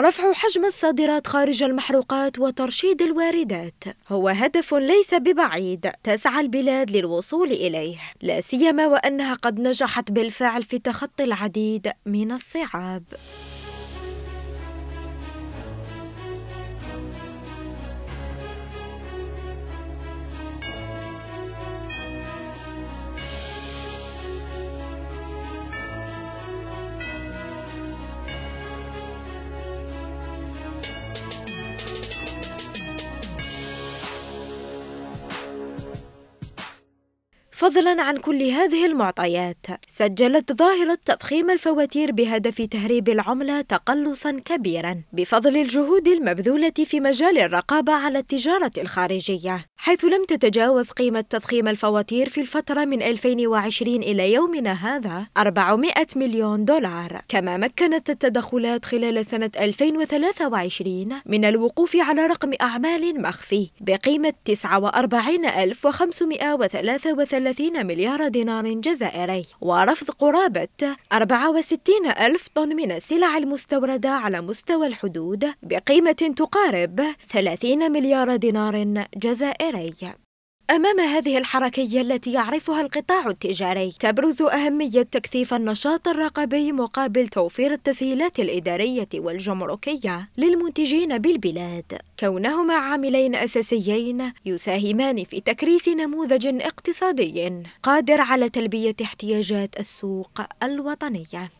رفع حجم الصادرات خارج المحروقات وترشيد الواردات هو هدف ليس ببعيد تسعى البلاد للوصول إليه، لا سيما وأنها قد نجحت بالفعل في تخطي العديد من الصعاب. فضلا عن كل هذه المعطيات، سجلت ظاهرة تضخيم الفواتير بهدف تهريب العملة تقلصا كبيرا بفضل الجهود المبذولة في مجال الرقابة على التجارة الخارجية، حيث لم تتجاوز قيمة تضخيم الفواتير في الفترة من 2020 إلى يومنا هذا 400 مليون دولار، كما مكنت التدخلات خلال سنة 2023 من الوقوف على رقم أعمال مخفي بقيمة 49,533 مليار دينار جزائري، ورفض قرابة 64,000 طن من السلع المستوردة على مستوى الحدود بقيمة تقارب 30 مليار دينار جزائري. أمام هذه الحركية التي يعرفها القطاع التجاري تبرز أهمية تكثيف النشاط الرقابي مقابل توفير التسهيلات الإدارية والجمركية للمنتجين بالبلاد، كونهما عاملين أساسيين يساهمان في تكريس نموذج اقتصادي قادر على تلبية احتياجات السوق الوطنية.